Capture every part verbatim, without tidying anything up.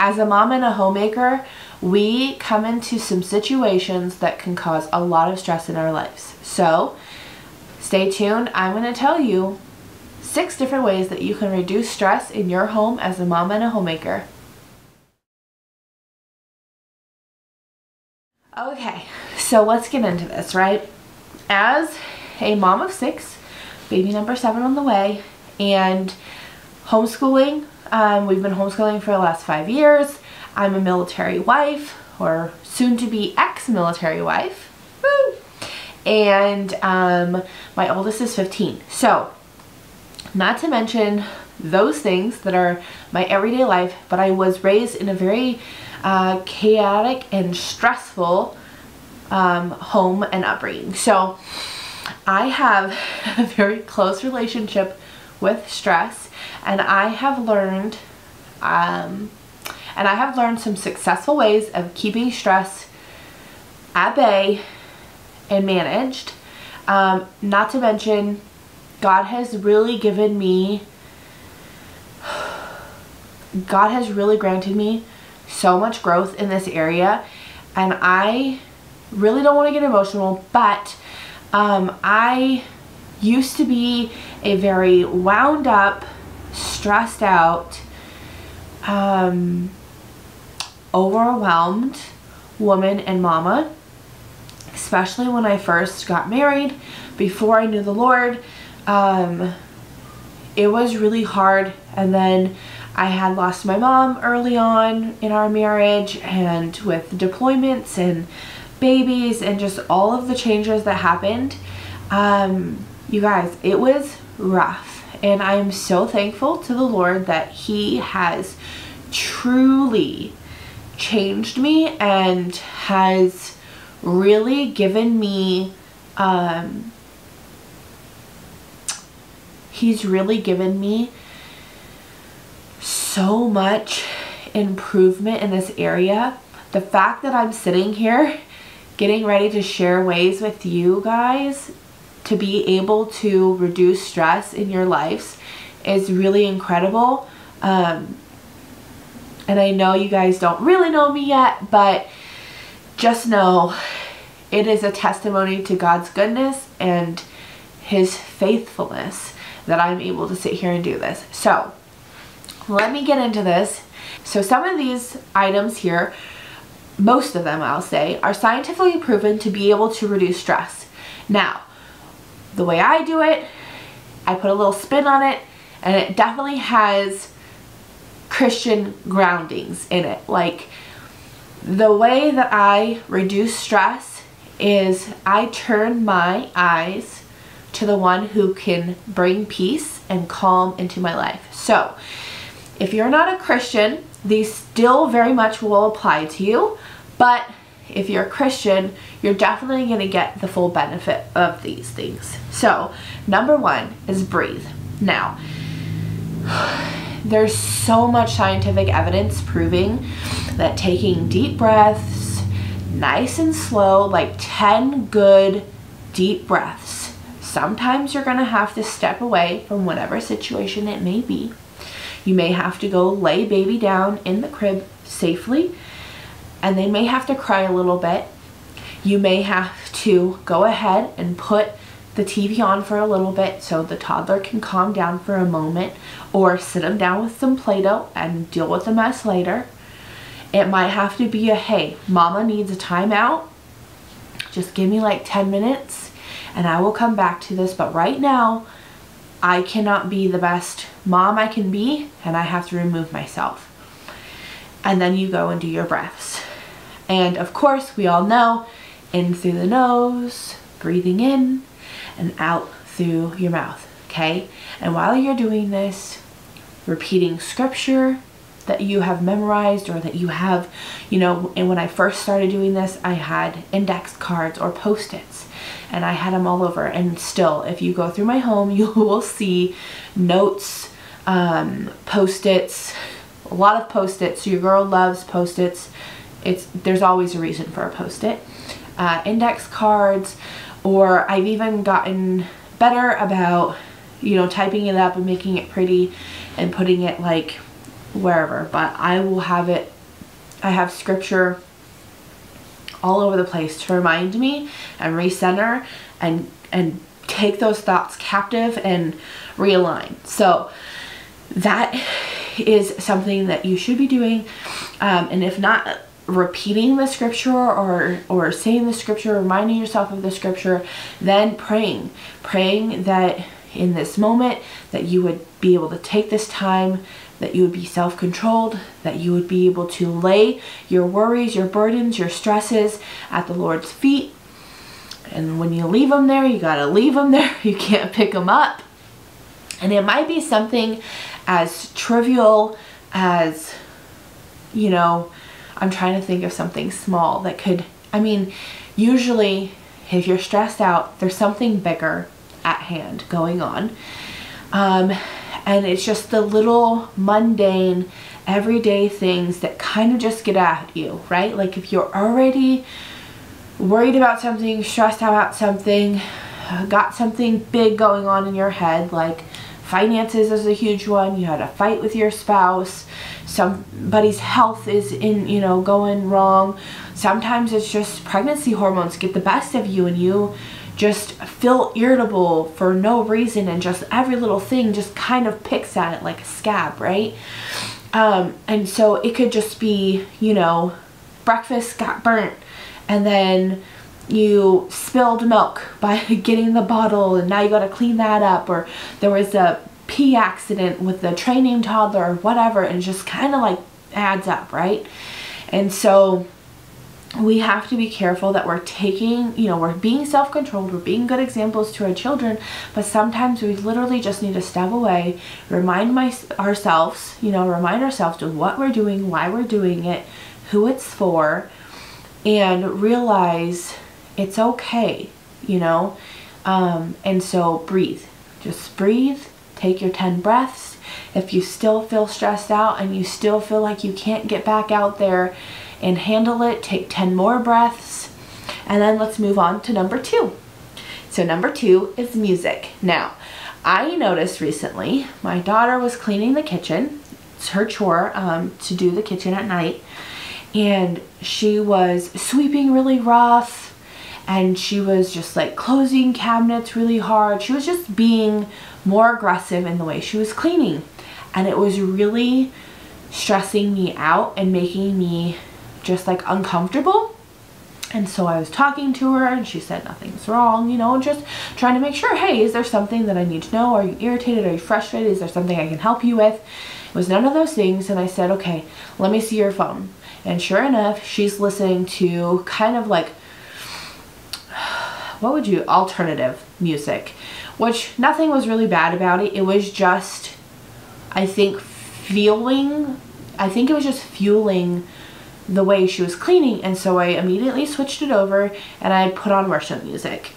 As a mom and a homemaker, we come into some situations that can cause a lot of stress in our lives. So stay tuned. I'm going to tell you six different ways that you can reduce stress in your home as a mom and a homemaker. Okay, so let's get into this, right? As a mom of six, baby number seven on the way, and homeschooling, um, we've been homeschooling for the last five years. I'm a military wife, or soon-to-be ex-military wife. Woo! And um, my oldest is fifteen. So, not to mention those things that are my everyday life, but I was raised in a very uh, chaotic and stressful um, home and upbringing. So, I have a very close relationship with stress, and I have learned um, and I have learned some successful ways of keeping stress at bay and managed. Um, not to mention, God has really given me, God has really granted me so much growth in this area, and I really don't want to get emotional, but um, I used to be a very wound up, stressed out, um, overwhelmed woman and mama, especially when I first got married, before I knew the Lord. Um, it was really hard, and then I had lost my mom early on in our marriage, and with deployments and babies and just all of the changes that happened, um, you guys, it was rough. And I am so thankful to the Lord that He has truly changed me and has really given me, um, He's really given me so much improvement in this area. The fact that I'm sitting here getting ready to share ways with you guys to be able to reduce stress in your lives is really incredible. Um, and I know you guys don't really know me yet, but just know it is a testimony to God's goodness and His faithfulness that I'm able to sit here and do this. So let me get into this. So some of these items here, most of them I'll say, are scientifically proven to be able to reduce stress. Now, the way I do it, I put a little spin on it, and it definitely has Christian groundings in it. Like, the way that I reduce stress is I turn my eyes to the one who can bring peace and calm into my life. So if you're not a Christian, these still very much will apply to you, but if you're a Christian, you're definitely going to get the full benefit of these things. So number one is breathe. Now, there's so much scientific evidence proving that taking deep breaths, nice and slow, like ten good deep breaths. Sometimes you're going to have to step away from whatever situation it may be. You may have to go lay baby down in the crib safely, and they may have to cry a little bit. You may have to go ahead and put the T V on for a little bit so the toddler can calm down for a moment, or sit them down with some Play-Doh and deal with the mess later. It might have to be a, hey, mama needs a timeout. Just give me like ten minutes and I will come back to this. But right now, I cannot be the best mom I can be, and I have to remove myself. And then you go and do your breaths. And of course, we all know, in through the nose, breathing in, and out through your mouth, okay? And while you're doing this, repeating scripture that you have memorized, or that you have, you know, and when I first started doing this, I had index cards or Post-its, and I had them all over. And still, if you go through my home, you will see notes, um, Post-its, a lot of Post-its. Your girl loves Post-its. It's, there's always a reason for a Post-it. Uh, index cards, or I've even gotten better about, you know, typing it up and making it pretty and putting it like wherever, but I will have it, I have scripture all over the place to remind me and recenter and and take those thoughts captive and realign. So that is something that you should be doing, um, and if not repeating the scripture or or saying the scripture, reminding yourself of the scripture, then praying praying that in this moment that you would be able to take this time, that you would be self-controlled, that you would be able to lay your worries, your burdens, your stresses at the Lord's feet. And when you leave them there, you gotta leave them there. You can't pick them up. And it might be something as trivial as, you know, I'm trying to think of something small that could, I mean, usually if you're stressed out, there's something bigger at hand going on. Um, and it's just the little mundane, everyday things that kind of just get at you, right? Like if you're already worried about something, stressed out about something, got something big going on in your head, like finances is a huge one, you had a fight with your spouse, somebody's health is in, you know, going wrong. Sometimes it's just pregnancy hormones get the best of you and you just feel irritable for no reason, and just every little thing just kind of picks at it like a scab, right? Um, and so it could just be, you know, breakfast got burnt and then you spilled milk by getting the bottle and now you gotta clean that up, or there was a pee accident with the training toddler or whatever, and just kind of like adds up, right? And so we have to be careful that we're taking, you know, we're being self-controlled, we're being good examples to our children, but sometimes we literally just need to step away, remind my, ourselves, you know, remind ourselves of what we're doing, why we're doing it, who it's for, and realize it's okay, you know? Um, and so breathe, just breathe, take your ten breaths. If you still feel stressed out and you still feel like you can't get back out there and handle it, take ten more breaths, and then let's move on to number two. So number two is music. Now, I noticed recently my daughter was cleaning the kitchen. It's her chore um, to do the kitchen at night, and she was sweeping really rough, and she was just like closing cabinets really hard. She was just being more aggressive in the way she was cleaning, and it was really stressing me out and making me just like uncomfortable. And so I was talking to her and she said nothing's wrong, you know, just trying to make sure, hey, is there something that I need to know? Are you irritated? Are you frustrated? Is there something I can help you with? It was none of those things. And I said, okay, let me see your phone. And sure enough, she's listening to kind of like, what would you, alternative music, which nothing was really bad about it. It was just, I think fueling, I think it was just fueling the way she was cleaning, and so I immediately switched it over and I put on worship music.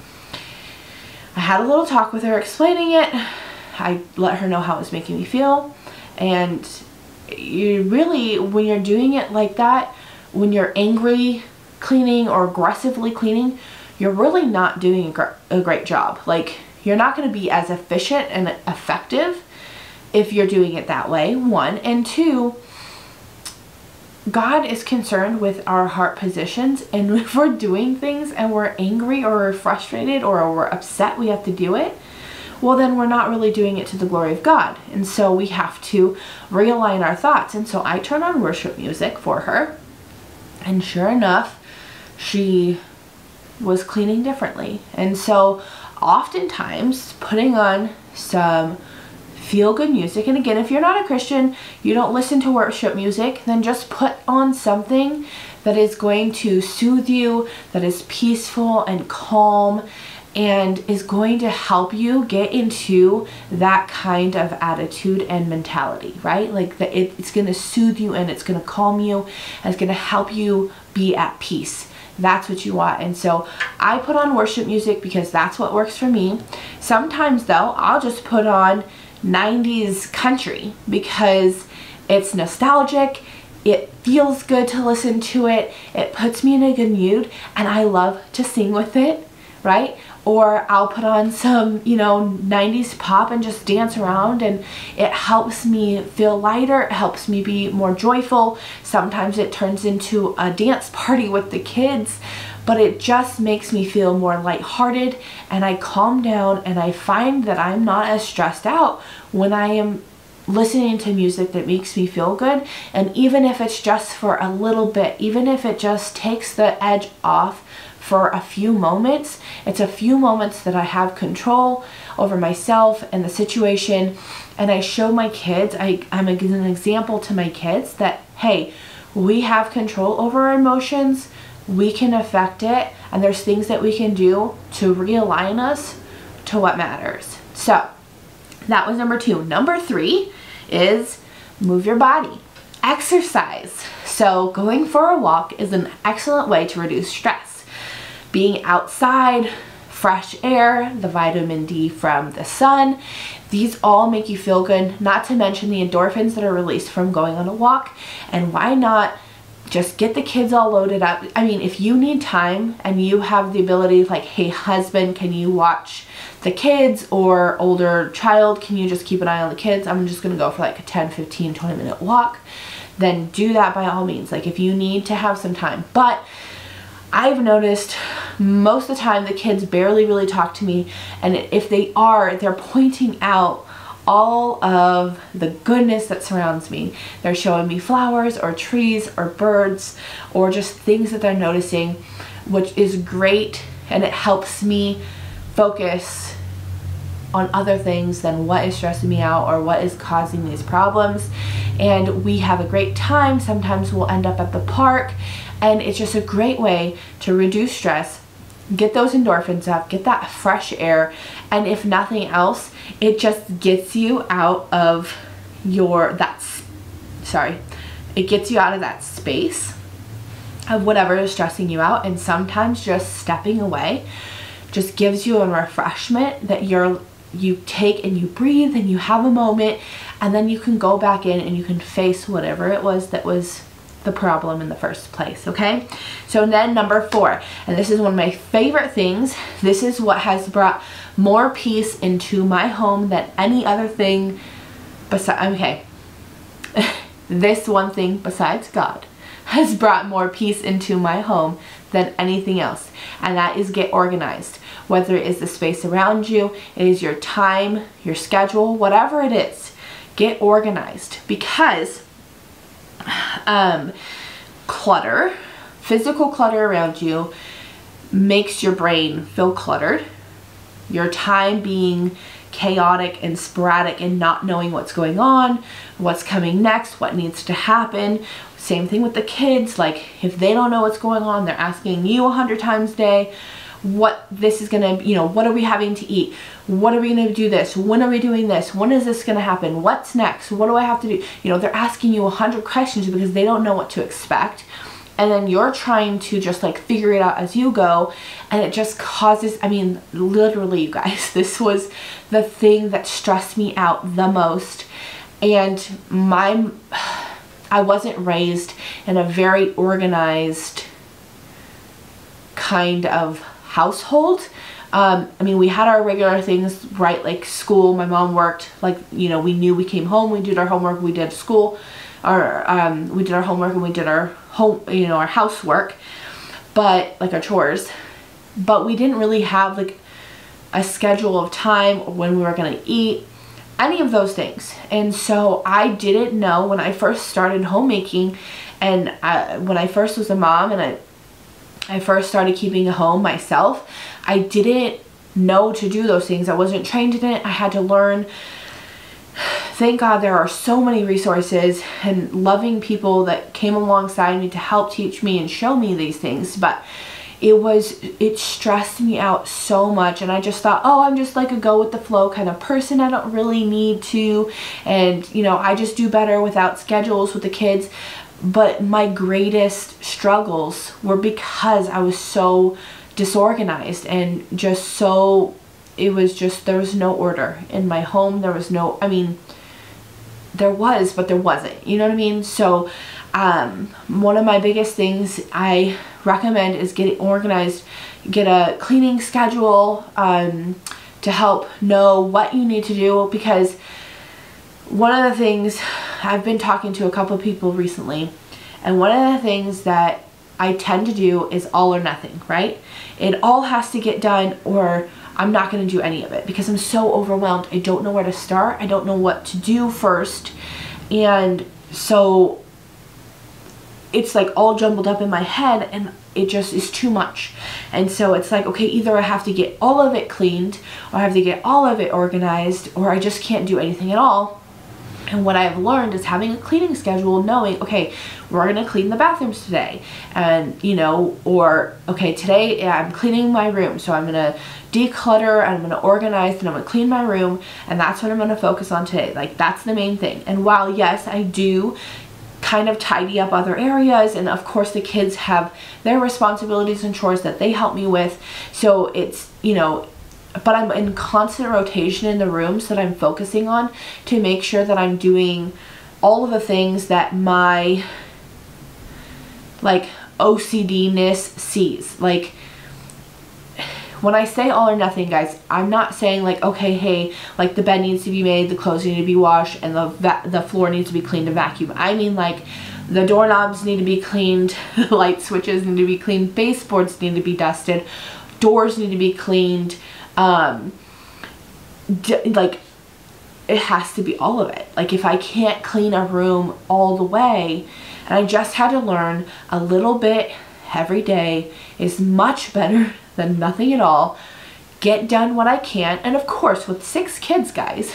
I had a little talk with her explaining it. I let her know how it was making me feel, and you really, when you're doing it like that, when you're angry cleaning or aggressively cleaning, you're really not doing a, gr a great job. Like, you're not going to be as efficient and effective if you're doing it that way, one, and two, God is concerned with our heart positions, and if we're doing things and we're angry or we're frustrated or we're upset we have to do it, well then we're not really doing it to the glory of God. And so we have to realign our thoughts. And so I turn on worship music for her, and sure enough, she was cleaning differently. And so oftentimes putting on some feel good music. And again, if you're not a Christian, you don't listen to worship music, then just put on something that is going to soothe you, that is peaceful and calm, and is going to help you get into that kind of attitude and mentality, right? Like that it, it's going to soothe you and it's going to calm you and it's going to help you be at peace. That's what you want. And so I put on worship music because that's what works for me. Sometimes though, I'll just put on nineties country because it's nostalgic, it feels good to listen to it, it puts me in a good mood, and I love to sing with it, right? or I'll put on some, you know, nineties pop and just dance around, and it helps me feel lighter, it helps me be more joyful. Sometimes it turns into a dance party with the kids, but it just makes me feel more lighthearted, and I calm down, and I find that I'm not as stressed out when I am listening to music that makes me feel good. And even if it's just for a little bit, even if it just takes the edge off for a few moments, it's a few moments that I have control over myself and the situation, and I show my kids, I, I'm an example to my kids that, hey, we have control over our emotions, we can affect it, and there's things that we can do to realign us to what matters. So that was number two. Number three is move your body. Exercise. So going for a walk is an excellent way to reduce stress. Being outside, fresh air, the vitamin D from the sun, these all make you feel good, not to mention the endorphins that are released from going on a walk. And why not just get the kids all loaded up? I mean, if you need time and you have the ability, like, hey, husband, can you watch the kids? Or older child, can you just keep an eye on the kids? I'm just gonna go for like a ten, fifteen, twenty minute walk. Then do that by all means, like if you need to have some time. But I've noticed most of the time the kids barely really talk to me. And if they are, they're pointing out all of the goodness that surrounds me. They're showing me flowers or trees or birds or just things that they're noticing, which is great, and it helps me focus on other things than what is stressing me out or what is causing these problems. And we have a great time. Sometimes we'll end up at the park, and it's just a great way to reduce stress, get those endorphins up, get that fresh air, and if nothing else, it just gets you out of your, that's, sorry, it gets you out of that space of whatever is stressing you out. And sometimes just stepping away just gives you a refreshment that you're, you take and you breathe and you have a moment, and then you can go back in and you can face whatever it was that was the problem in the first place. Okay, so then number four, and this is one of my favorite things, this is what has brought more peace into my home than any other thing besides, okay, this one thing besides God has brought more peace into my home than anything else, and that is get organized. Whether it is the space around you, it is your time, your schedule, whatever it is, get organized. Because Um, clutter, physical clutter around you makes your brain feel cluttered. Your time being chaotic and sporadic and not knowing what's going on, what's coming next, what needs to happen. Same thing with the kids. Like, if they don't know what's going on, they're asking you a hundred times a day, what this is gonna, you know, what are we having to eat? What are we gonna do this? When are we doing this? When is this gonna happen? What's next? What do I have to do? You know, they're asking you a hundred questions because they don't know what to expect. And then you're trying to just like figure it out as you go. And it just causes, I mean, literally, you guys, this was the thing that stressed me out the most. And my, I wasn't raised in a very organized kind of household. Um, I mean, we had our regular things, right? Like school, my mom worked, like, you know, we knew we came home, we did our homework, we did school, or um, we did our homework and we did our home, you know, our housework, but like our chores, but we didn't really have like a schedule of time or when we were going to eat, any of those things. And so I didn't know when I first started homemaking, and I, when I first was a mom and I, I first started keeping a home myself, I didn't know to do those things. I wasn't trained in it. I had to learn. Thank God there are so many resources and loving people that came alongside me to help teach me and show me these things. But it was, it stressed me out so much. And I just thought, oh, I'm just like a go with the flow kind of person. I don't really need to. And, you know, I just do better without schedules with the kids. But my greatest struggles were because I was so disorganized and just so, it was just, there was no order in my home. There was no, I mean, there was, but there wasn't, you know what I mean? So Um, one of my biggest things I recommend is getting organized. Get a cleaning schedule um, to help know what you need to do, because one of the things, I've been talking to a couple of people recently, and one of the things that I tend to do is all or nothing, right? It all has to get done or I'm not going to do any of it because I'm so overwhelmed. I don't know where to start. I don't know what to do first. And so it's like all jumbled up in my head and it just is too much. And so it's like, okay, either I have to get all of it cleaned or I have to get all of it organized or I just can't do anything at all. And what I've learned is having a cleaning schedule, knowing, okay, we're going to clean the bathrooms today. And, you know, or, okay, today I'm cleaning my room. So I'm going to declutter and I'm going to organize and I'm going to clean my room. And that's what I'm going to focus on today. Like, that's the main thing. And while, yes, I do kind of tidy up other areas, and of course the kids have their responsibilities and chores that they help me with. So it's, you know, but I'm in constant rotation in the rooms that I'm focusing on to make sure that I'm doing all of the things that my like O C D-ness sees. Like, when I say all or nothing, guys, I'm not saying like, okay, hey, like the bed needs to be made, the clothes need to be washed, and the va the floor needs to be cleaned and vacuumed. I mean like the doorknobs need to be cleaned, light switches need to be cleaned, baseboards need to be dusted, doors need to be cleaned. Um, d like it has to be all of it. Like, if I can't clean a room all the way, and I just had to learn a little bit every day is much better than nothing at all. Get done what I can, and of course with six kids, guys,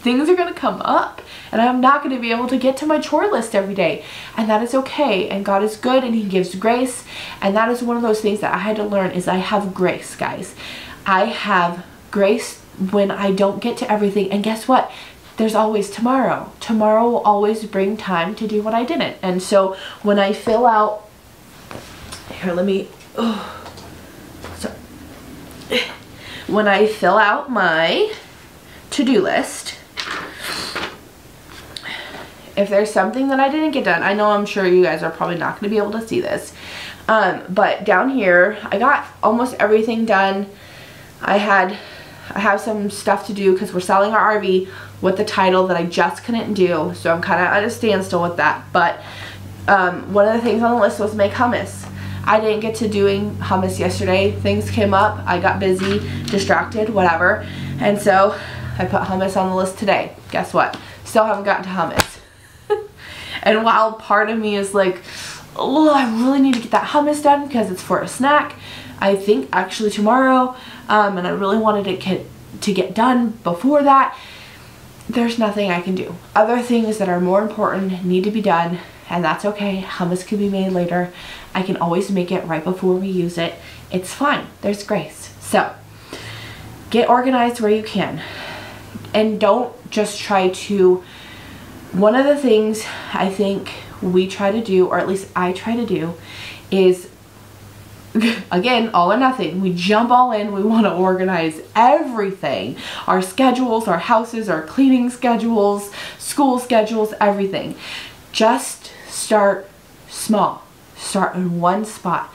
things are going to come up and I'm not going to be able to get to my chore list every day, and that is okay, and God is good and he gives grace. And that is one of those things that I had to learn, is I have grace, guys. I have grace when I don't get to everything, and guess what? There's always tomorrow. Tomorrow will always bring time to do what I didn't. And so when I fill out, here, let me, oh, when I fill out my to-do list, if there's something that I didn't get done, I know I'm sure you guys are probably not going to be able to see this, um, but down here I got almost everything done. I had, I have some stuff to do because we're selling our R V with the title that I just couldn't do, so I'm kind of at a standstill with that. But um, one of the things on the list was make hummus. I didn't get to doing hummus yesterday. Things came up, I got busy, distracted, whatever. And so I put hummus on the list today. Guess what? Still haven't gotten to hummus. And while part of me is like, oh, I really need to get that hummus done because it's for a snack, I think actually tomorrow, um, and I really wanted it get, to get done before that, there's nothing I can do. Other things that are more important need to be done, and that's okay. Hummus can be made later. I can always make it right before we use it. It's fine. There's grace. So get organized where you can, and don't just try to, one of the things I think we try to do, or at least I try to do, is again, all or nothing. We jump all in. We want to organize everything. Our schedules, our houses, our cleaning schedules, school schedules, everything. Just start small. Start in one spot.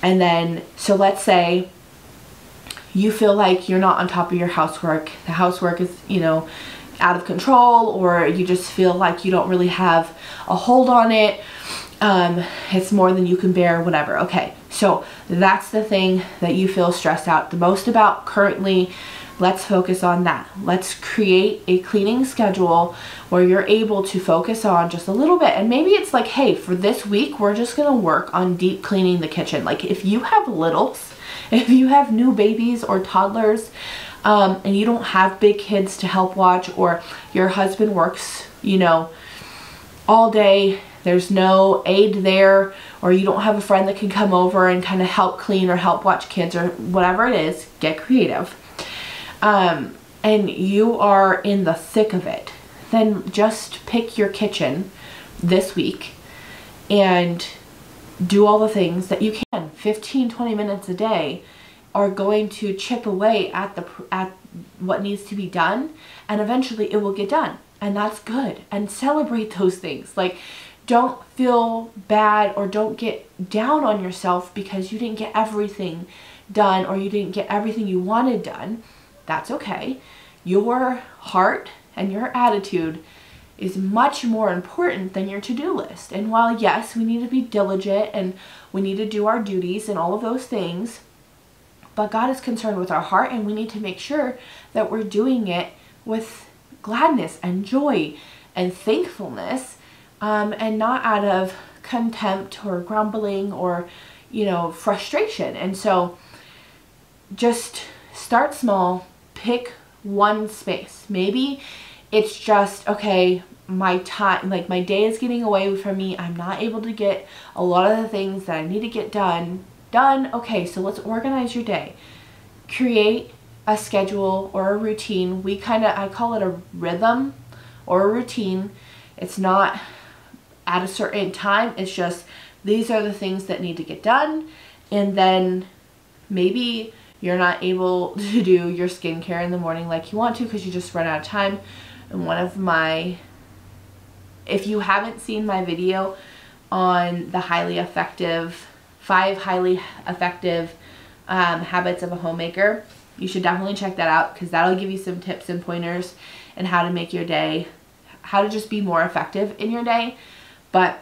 And then, so let's say you feel like you're not on top of your housework. The housework is, you know, out of control, or you just feel like you don't really have a hold on it. Um, it's more than you can bear, whatever. Okay, so that's the thing that you feel stressed out the most about currently. Let's focus on that. Let's create a cleaning schedule where you're able to focus on just a little bit. And maybe it's like, hey, for this week, we're just going to work on deep cleaning the kitchen. Like, if you have littles, if you have new babies or toddlers, um, and you don't have big kids to help watch, or your husband works, you know, all day, there's no aid there, or you don't have a friend that can come over and kind of help clean or help watch kids or whatever it is, get creative. Um, and you are in the thick of it, then just pick your kitchen this week and do all the things that you can. fifteen, twenty minutes a day are going to chip away at the, at what needs to be done, and eventually it will get done, and that's good. And celebrate those things. Like, don't feel bad or don't get down on yourself because you didn't get everything done or you didn't get everything you wanted done. That's okay. Your heart and your attitude is much more important than your to-do list. And while yes, we need to be diligent and we need to do our duties and all of those things, but God is concerned with our heart, and we need to make sure that we're doing it with gladness and joy and thankfulness, um, and not out of contempt or grumbling or, you know, frustration. And so just start small, pick one space. Maybe it's just, okay, my time, like my day is getting away from me. I'm not able to get a lot of the things that I need to get done. Done. Okay, so let's organize your day. Create a schedule or a routine. We kind of, I call it a rhythm or a routine. It's not at a certain time. It's just, these are the things that need to get done. And then maybe you're not able to do your skincare in the morning like you want to because you just run out of time. And one of my, if you haven't seen my video on the highly effective five highly effective um, habits of a homemaker, you should definitely check that out because that'll give you some tips and pointers and how to make your day, how to just be more effective in your day. But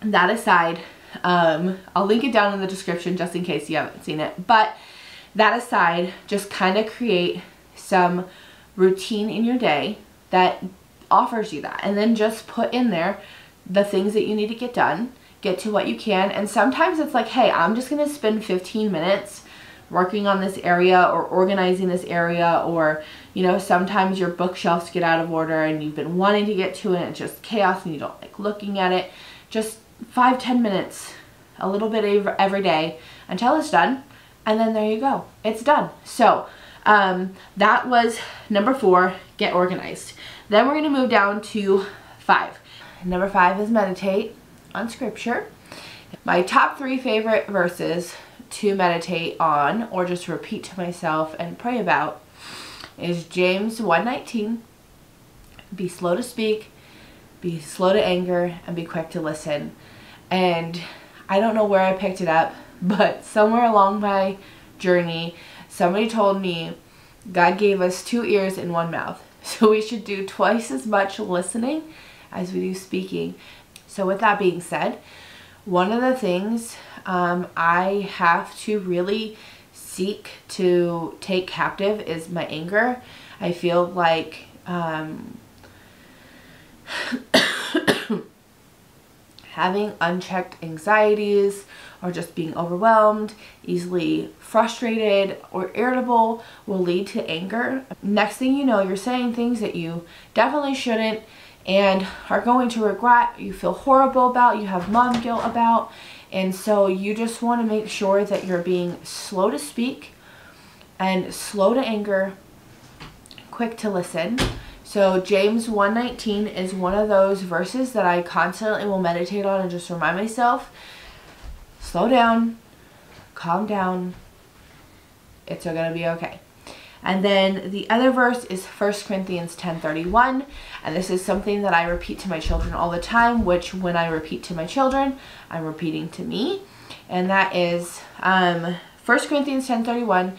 that aside, um, I'll link it down in the description just in case you haven't seen it. But that aside, just kind of create some routine in your day that offers you that. And then just put in there the things that you need to get done. Get to what you can. And sometimes it's like, hey, I'm just going to spend fifteen minutes working on this area or organizing this area, or, you know, sometimes your bookshelves get out of order and you've been wanting to get to it and it's just chaos and you don't like looking at it. Just five, ten minutes, a little bit every day until it's done. And then there you go. It's done. So um, that was number four, get organized. Then we're going to move down to five. Number five is meditate on scripture. My top three favorite verses to meditate on or just repeat to myself and pray about is James one nineteen. Be slow to speak, be slow to anger, and be quick to listen. And I don't know where I picked it up, but somewhere along my journey somebody told me God gave us two ears and one mouth, so we should do twice as much listening as we do speaking. So with that being said, one of the things um, I have to really seek to take captive is my anger. I feel like um, having unchecked anxieties or just being overwhelmed, easily frustrated or irritable will lead to anger. Next thing you know, you're saying things that you definitely shouldn't and are going to regret, you feel horrible about, you have mom guilt about, and so you just want to make sure that you're being slow to speak and slow to anger, quick to listen. So James one nineteen is one of those verses that I constantly will meditate on and just remind myself, slow down, calm down, it's gonna be okay. And then the other verse is First Corinthians ten thirty-one, and this is something that I repeat to my children all the time, which when I repeat to my children, I'm repeating to me. And that is um, First Corinthians ten thirty-one,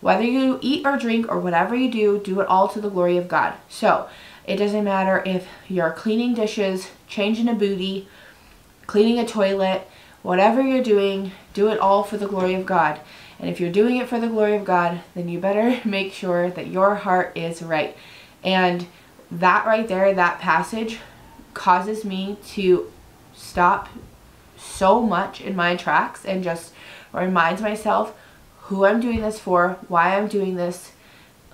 whether you eat or drink or whatever you do, do it all to the glory of God. So it doesn't matter if you're cleaning dishes, changing a booty, cleaning a toilet, whatever you're doing, do it all for the glory of God. And if you're doing it for the glory of God, then you better make sure that your heart is right. And that right there, that passage causes me to stop so much in my tracks and just reminds myself who I'm doing this for, why I'm doing this,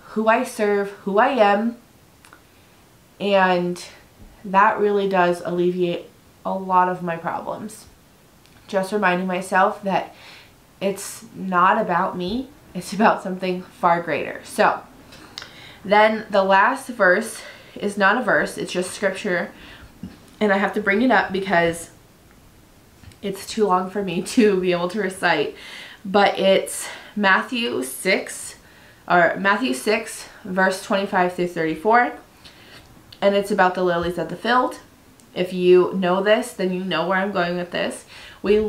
who I serve, who I am. And that really does alleviate a lot of my problems. Just reminding myself that it's not about me, it's about something far greater. So then the last verse is not a verse, it's just scripture, and I have to bring it up because it's too long for me to be able to recite, but it's Matthew six or Matthew six verse twenty-five through thirty-four, and it's about the lilies of the field. If you know this, then you know where I'm going with this. We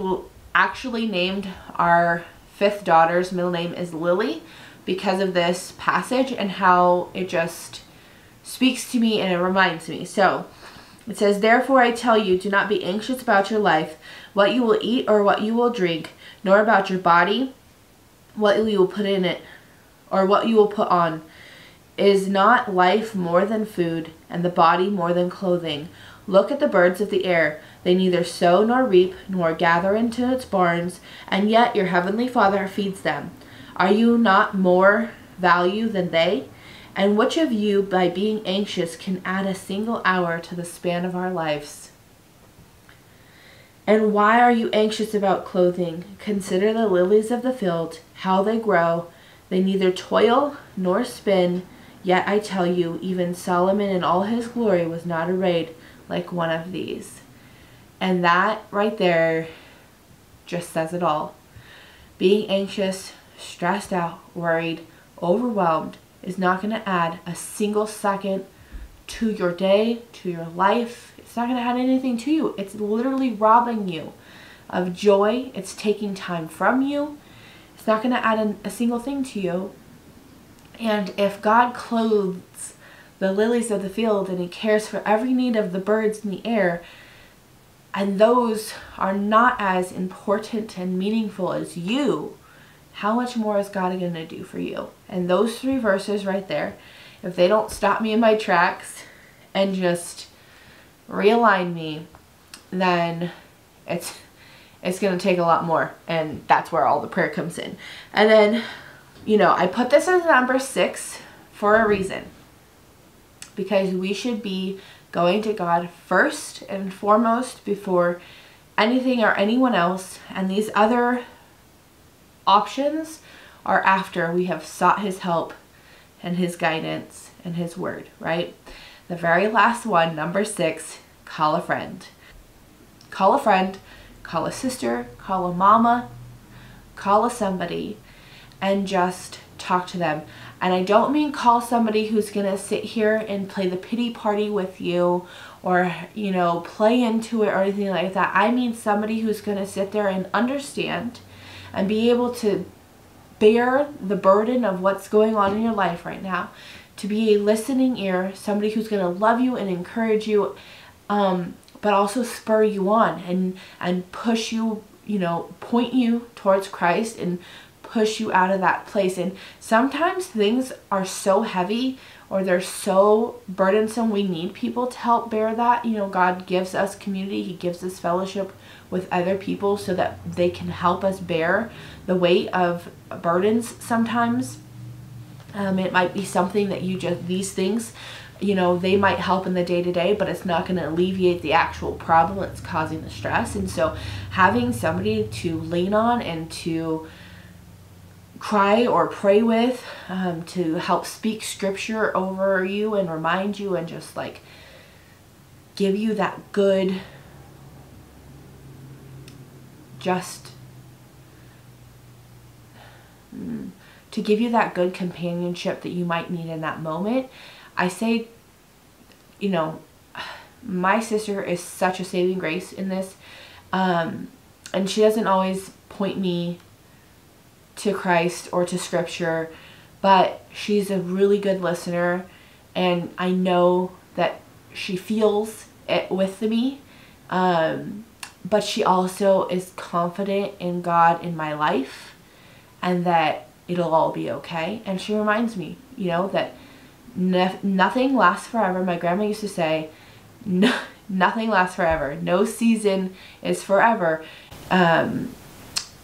actually named our fifth daughter's middle name is Lily because of this passage and how it just speaks to me and it reminds me. So it says, "Therefore I tell you, do not be anxious about your life, what you will eat or what you will drink, nor about your body, what you will put in it, or what you will put on. Is not life more than food, and the body more than clothing? Look at the birds of the air. They neither sow nor reap nor gather into its barns, and yet your heavenly Father feeds them. Are you not more value than they? And which of you, by being anxious, can add a single hour to the span of our lives? And why are you anxious about clothing? Consider the lilies of the field, how they grow. They neither toil nor spin. Yet I tell you, even Solomon in all his glory was not arrayed like one of these." And that right there just says it all. Being anxious, stressed out, worried, overwhelmed is not going to add a single second to your day, to your life. It's not going to add anything to you. It's literally robbing you of joy. It's taking time from you. It's not going to add an, a single thing to you. And if God clothes the lilies of the field and he cares for every need of the birds in the air, and those are not as important and meaningful as you, how much more is God going to do for you? And those three verses right there, if they don't stop me in my tracks and just realign me, then it's it's going to take a lot more. And that's where all the prayer comes in. And then, you know, I put this as number six for a reason, because we should be going to God first and foremost before anything or anyone else, and these other options are after we have sought his help and his guidance and his word, right? The very last one, number six, call a friend. Call a friend, call a sister, call a mama, call a somebody, and just talk to them. And I don't mean call somebody who's gonna sit here and play the pity party with you or, you know, play into it or anything like that. I mean somebody who's gonna sit there and understand and be able to bear the burden of what's going on in your life right now, to be a listening ear, somebody who's gonna love you and encourage you, um, but also spur you on and, and push you, you know, point you towards Christ and push you out of that place. And sometimes things are so heavy or they're so burdensome, we need people to help bear that. You know, God gives us community, he gives us fellowship with other people so that they can help us bear the weight of burdens. Sometimes um, it might be something that you just, these things, you know, they might help in the day-to-day, but it's not going to alleviate the actual problem that's causing the stress. And so having somebody to lean on and to cry or pray with, um, to help speak scripture over you and remind you and just like give you that good, just mm, to give you that good companionship that you might need in that moment. I say, you know, my sister is such a saving grace in this, um, and she doesn't always point me to Christ or to scripture, but she's a really good listener, and I know that she feels it with me, um, but she also is confident in God in my life and that it'll all be okay. And she reminds me, you know, that no nothing lasts forever. My grandma used to say, no, nothing lasts forever, no season is forever. um,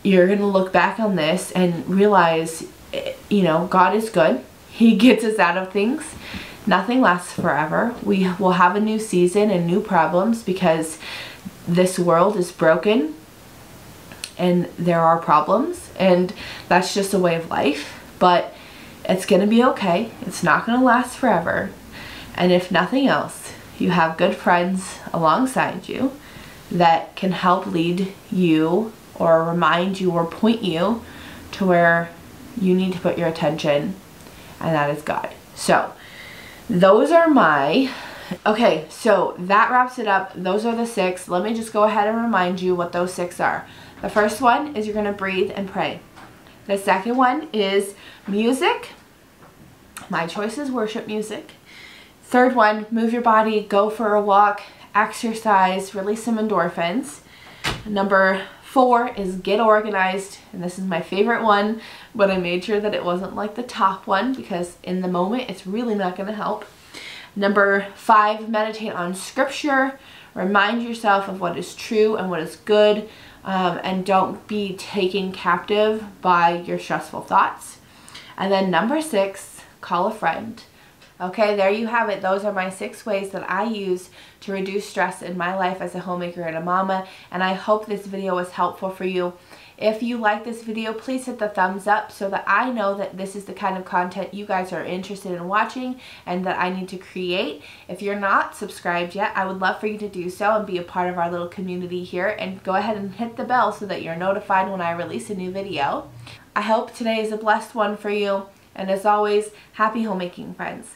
You're going to look back on this and realize, you know, God is good. He gets us out of things. Nothing lasts forever. We will have a new season and new problems because this world is broken and there are problems, and that's just a way of life. But it's going to be okay. It's not going to last forever. And if nothing else, you have good friends alongside you that can help lead you or remind you or point you to where you need to put your attention, and that is God. So those are my Okay, so that wraps it up. Those are the six. Let me just go ahead and remind you what those six are. The first one is you're going to breathe and pray. The second one is music. My choice is worship music. Third one, move your body, go for a walk, exercise, release some endorphins. Number four is get organized, and this is my favorite one, but I made sure that it wasn't like the top one because in the moment it's really not going to help. Number five, meditate on scripture. Remind yourself of what is true and what is good, um, and don't be taken captive by your stressful thoughts. And then number six, call a friend. Okay, there you have it. Those are my six ways that I use to reduce stress in my life as a homemaker and a mama, and I hope this video was helpful for you. If you like this video, please hit the thumbs up so that I know that this is the kind of content you guys are interested in watching and that I need to create. If you're not subscribed yet, I would love for you to do so and be a part of our little community here, and go ahead and hit the bell so that you're notified when I release a new video. I hope today is a blessed one for you, and as always, happy homemaking, friends.